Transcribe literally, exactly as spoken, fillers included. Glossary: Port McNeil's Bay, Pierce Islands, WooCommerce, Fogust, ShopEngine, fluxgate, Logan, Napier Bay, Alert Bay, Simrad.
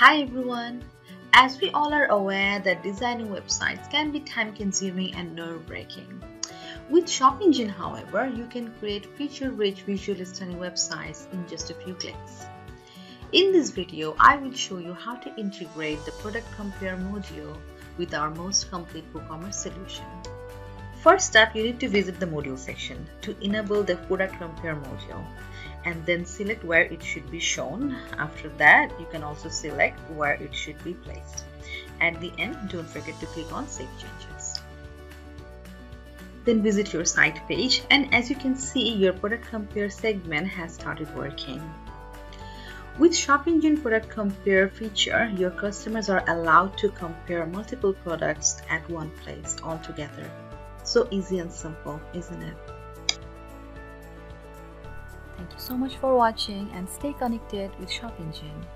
Hi everyone! As we all are aware that designing websites can be time-consuming and nerve-wracking. With ShopEngine, however, you can create feature-rich, visually stunning websites in just a few clicks. In this video, I will show you how to integrate the Product Compare module with our most complete WooCommerce solution. First up, you need to visit the module section to enable the Product Compare module and then select where it should be shown. After that, you can also select where it should be placed. At the end, don't forget to click on Save Changes. Then visit your site page, and as you can see, your Product Compare segment has started working. With ShopEngine Product Compare feature, your customers are allowed to compare multiple products at one place all together. So easy and simple, isn't it? Thank you so much for watching and stay connected with ShopEngine.